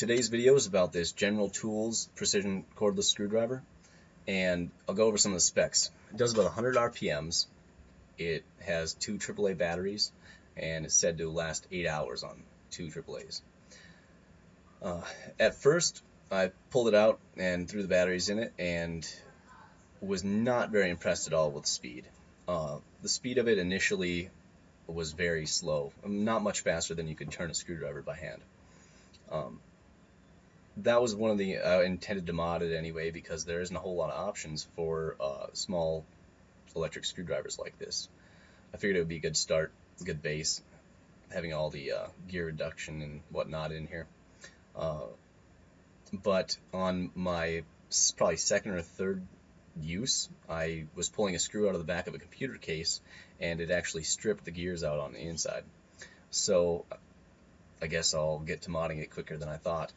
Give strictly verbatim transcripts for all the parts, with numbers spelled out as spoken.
Today's video is about this General Tools Precision Cordless Screwdriver, and I'll go over some of the specs. It does about one hundred R P Ms, it has two triple A batteries, and it's said to last eight hours on two triple A's. Uh, at first, I pulled it out and threw the batteries in it, and was not very impressed at all with speed. Uh, the speed of it initially was very slow, not much faster than you could turn a screwdriver by hand. Um, that was one of the uh, intended to mod it anyway, because there isn't a whole lot of options for uh, small electric screwdrivers like this. I figured it would be a good start, a good base, having all the uh, gear reduction and whatnot in here. Uh, but on my probably second or third use, I was pulling a screw out of the back of a computer case, and it actually stripped the gears out on the inside. So I guess I'll get to modding it quicker than I thought.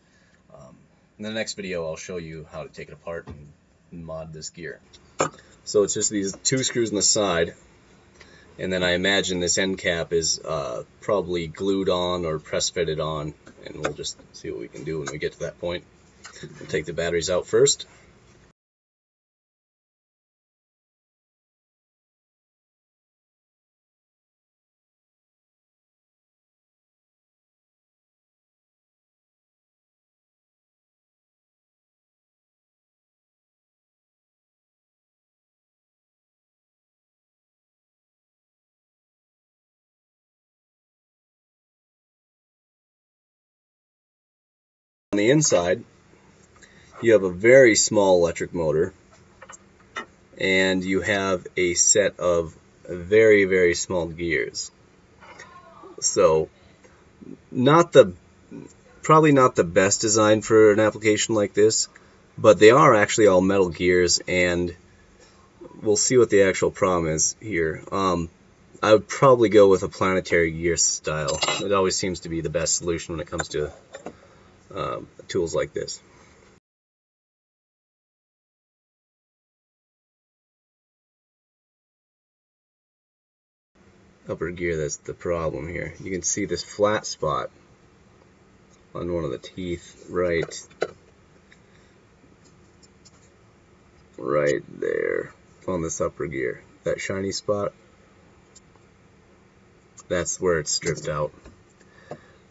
Um, in the next video, I'll show you how to take it apart and mod this gear. So it's just these two screws on the side, and then I imagine this end cap is uh, probably glued on or press fitted on, and we'll just see what we can do when we get to that point. We'll take the batteries out first. On the inside, you have a very small electric motor, and you have a set of very, very small gears. So, not the probably not the best design for an application like this, but they are actually all metal gears, and we'll see what the actual problem is here. Um, I would probably go with a planetary gear style. It always seems to be the best solution when it comes to Uh, tools like this. Upper gear, that's the problem here. You can see this flat spot on one of the teeth right right there on this upper gear. That shiny spot, that's where it's stripped out.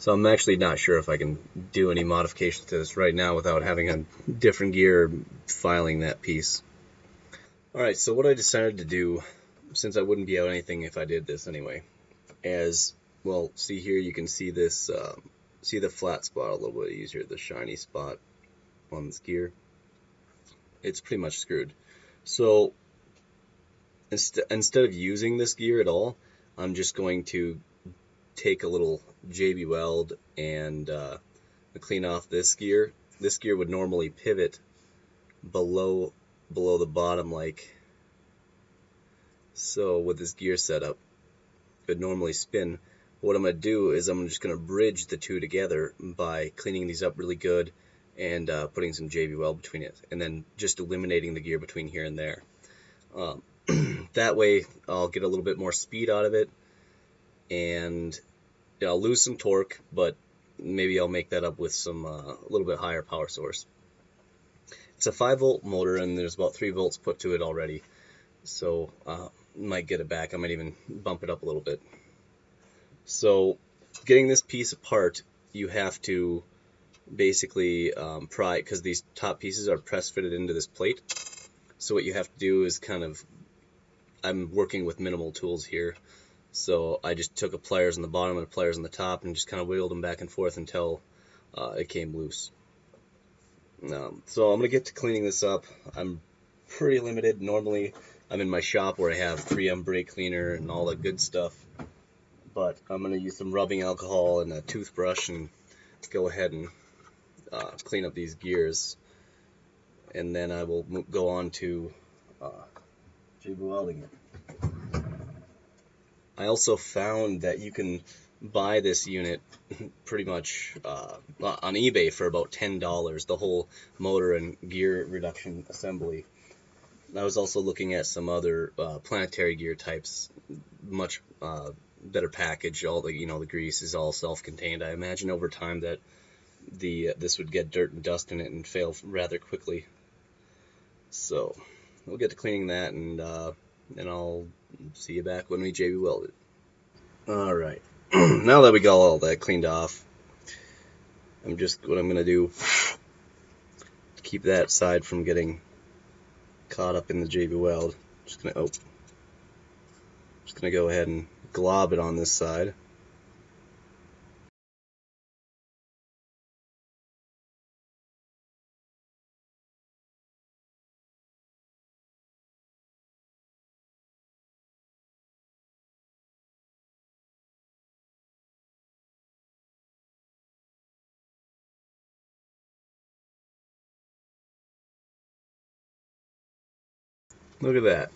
So I'm actually not sure if I can do any modifications to this right now without having a different gear filing that piece. Alright, so what I decided to do, since I wouldn't be out anything if I did this anyway, as well, see here you can see this, uh, see the flat spot a little bit easier, the shiny spot on this gear. It's pretty much screwed. So inst instead of using this gear at all, I'm just going to take a little J B weld and uh, clean off this gear. This gear would normally pivot below below the bottom, like so. With this gear setup, it would normally spin. What I'm going to do is I'm just going to bridge the two together by cleaning these up really good and uh, putting some J B weld between it, and then just eliminating the gear between here and there. Um, that way I'll get a little bit more speed out of it, and you know, I'll lose some torque, but maybe I'll make that up with some uh, a little bit higher power source. It's a five volt motor, and there's about three volts put to it already, so uh, might get it back. I might even bump it up a little bit. So getting this piece apart, you have to basically um, pry, because these top pieces are press fitted into this plate. So what you have to do is kind of, I'm working with minimal tools here, so I just took a pliers on the bottom and a pliers on the top and just kind of wiggled them back and forth until uh, it came loose. Um, so I'm going to get to cleaning this up. I'm pretty limited. Normally I'm in my shop where I have three M brake cleaner and all that good stuff. But I'm going to use some rubbing alcohol and a toothbrush and go ahead and uh, clean up these gears. And then I will go on to uh, J B welding it. I also found that you can buy this unit pretty much uh, on eBay for about ten dollars, the whole motor and gear reduction assembly. I was also looking at some other uh, planetary gear types, much uh, better package. All the, you know, the grease is all self-contained. I imagine over time that the uh, this would get dirt and dust in it and fail rather quickly. So we'll get to cleaning that, and uh, and I'll see you back when we J B weld it. All right, now that we got all that cleaned off, I'm just what I'm gonna do to keep that side from getting caught up in the J B weld. I'm just gonna oh, I'm just gonna go ahead and glob it on this side. Look at that.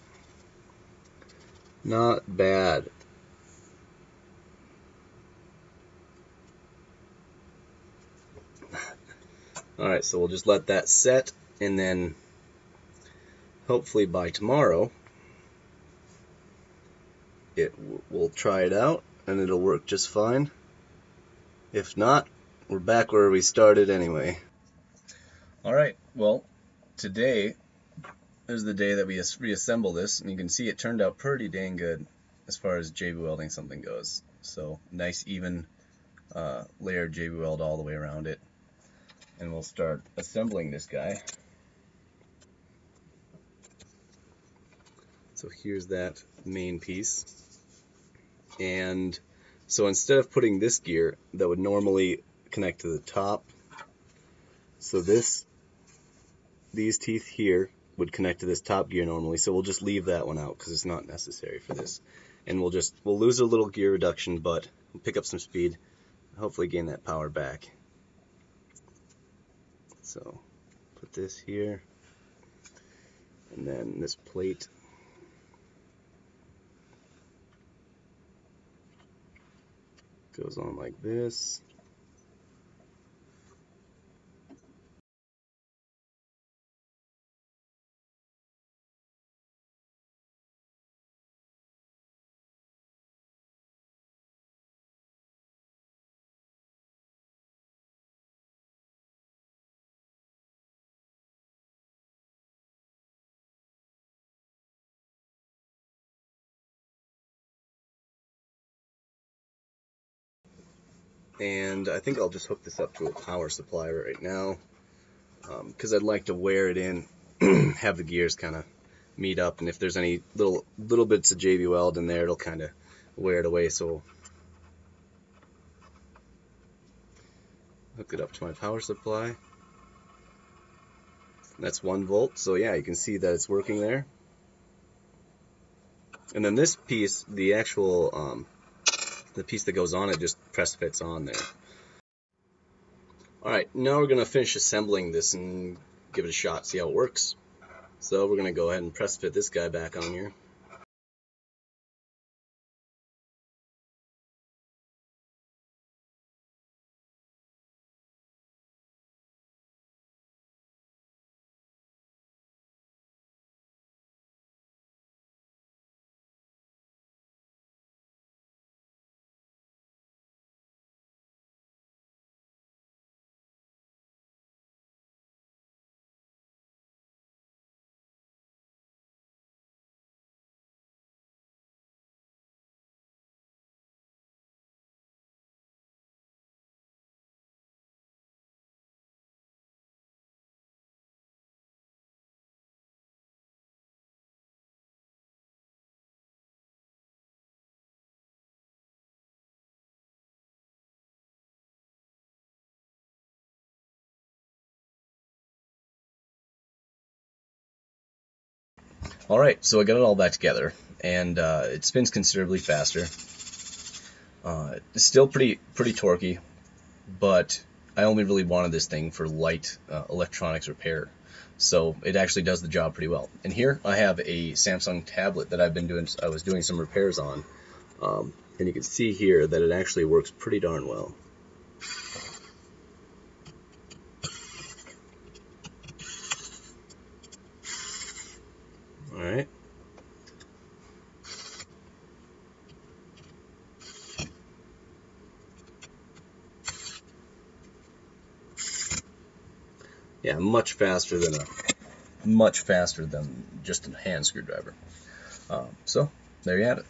Not bad. Alright, so we'll just let that set, and then hopefully by tomorrow it we'll try it out and it'll work just fine. If not, we're back where we started anyway. Alright, well, today there's the day that we reassemble this, and you can see it turned out pretty dang good as far as J B welding something goes. So nice even uh, layered J B weld all the way around it, and we'll start assembling this guy. So here's that main piece, and so instead of putting this gear that would normally connect to the top, so this these teeth here would connect to this top gear normally, so we'll just leave that one out because it's not necessary for this, and we'll just we'll lose a little gear reduction, but we'll pick up some speed, hopefully gain that power back. So put this here, and then this plate, goes on like this. And I think I'll just hook this up to a power supply right now, because um, I'd like to wear it in, have the gears kind of meet up, and if there's any little little bits of J B weld in there, it'll kind of wear it away. So hook it up to my power supply. That's one volt, so yeah, you can see that it's working there. And then this piece, the actual um, the piece that goes on it, just press fits on there. Alright, now we're going to finish assembling this and give it a shot, see how it works. So we're going to go ahead and press fit this guy back on here. Alright, so I got it all back together, and uh, it spins considerably faster. Uh, it's still pretty pretty torquey, but I only really wanted this thing for light uh, electronics repair, so it actually does the job pretty well. And here I have a Samsung tablet that I've been doing. I was doing some repairs on, um, and you can see here that it actually works pretty darn well. Alright. yeah, much faster than a much faster than just a hand screwdriver. Um, so there you have it.